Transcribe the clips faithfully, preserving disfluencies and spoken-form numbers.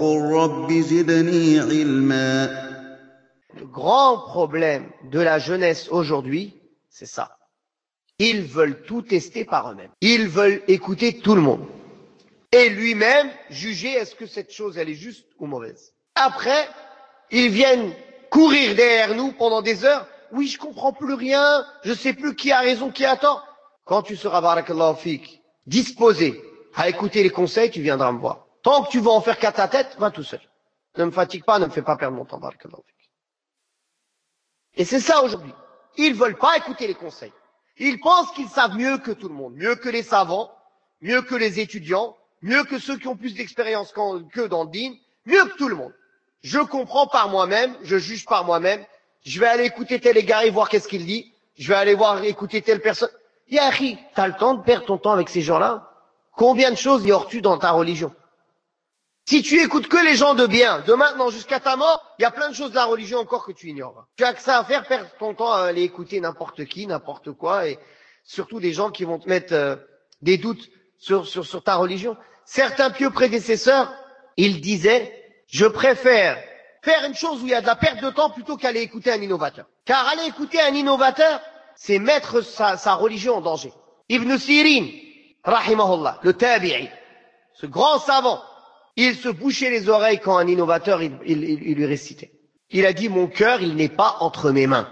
Le grand problème de la jeunesse aujourd'hui, c'est ça. Ils veulent tout tester par eux-mêmes. Ils veulent écouter tout le monde. Et lui-même, juger est-ce que cette chose, elle est juste ou mauvaise. Après, ils viennent courir derrière nous pendant des heures. Oui, je comprends plus rien. Je sais plus qui a raison, qui a tort. Quand tu seras, barakallahu fik, disposé à écouter les conseils, tu viendras me voir. Tant que tu vas en faire qu'à ta tête, va tout seul. Ne me fatigue pas, ne me fais pas perdre mon temps, barakallahu fik. Et c'est ça aujourd'hui. Ils veulent pas écouter les conseils. Ils pensent qu'ils savent mieux que tout le monde, mieux que les savants, mieux que les étudiants, mieux que ceux qui ont plus d'expérience qu'eux dans le dîn, mieux que tout le monde. Je comprends par moi-même, je juge par moi-même, je vais aller écouter tel égaré, voir qu'est-ce qu'il dit, je vais aller voir écouter telle personne. Yahi, t'as le temps de perdre ton temps avec ces gens-là? Combien de choses y auras-tu dans ta religion? Si tu écoutes que les gens de bien, de maintenant jusqu'à ta mort, il y a plein de choses de la religion encore que tu ignores. Tu as que ça à faire, perdre ton temps à aller écouter n'importe qui, n'importe quoi, et surtout des gens qui vont te mettre euh, des doutes sur, sur, sur ta religion. Certains pieux prédécesseurs, ils disaient, je préfère faire une chose où il y a de la perte de temps plutôt qu'aller écouter un innovateur. Car aller écouter un innovateur, c'est mettre sa, sa religion en danger. Ibn Sireen, rahimahullah, le tabi'i, ce grand savant, il se bouchait les oreilles quand un innovateur, il, il, il, il lui récitait. Il a dit, mon cœur, il n'est pas entre mes mains.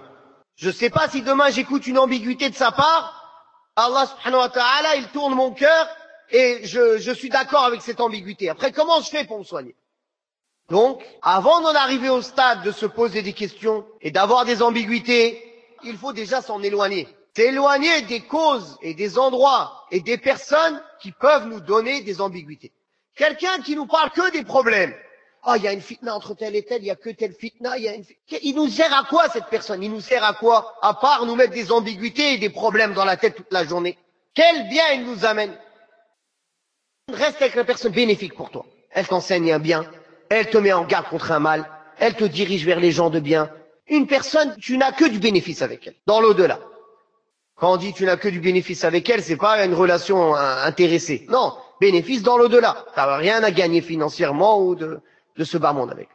Je ne sais pas si demain j'écoute une ambiguïté de sa part, Allah subhanahu wa ta'ala, il tourne mon cœur et je, je suis d'accord avec cette ambiguïté. Après, comment je fais pour me soigner? Donc, avant d'en arriver au stade de se poser des questions et d'avoir des ambiguïtés, il faut déjà s'en éloigner. S'éloigner des causes et des endroits et des personnes qui peuvent nous donner des ambiguïtés. Quelqu'un qui nous parle que des problèmes. Ah, oh, il y a une fitna entre tel et tel, il y a que telle fitna, il y a une fitna. Il nous sert à quoi cette personne? Il nous sert à quoi? À part nous mettre des ambiguïtés et des problèmes dans la tête toute la journée. Quel bien il nous amène? Reste avec la personne bénéfique pour toi. Elle t'enseigne un bien. Elle te met en garde contre un mal. Elle te dirige vers les gens de bien. Une personne, tu n'as que du bénéfice avec elle, dans l'au-delà. Quand on dit tu n'as que du bénéfice avec elle, c'est pas une relation intéressée. Non, bénéfice dans l'au-delà. Tu n'as rien à gagner financièrement ou de, de ce bas monde avec.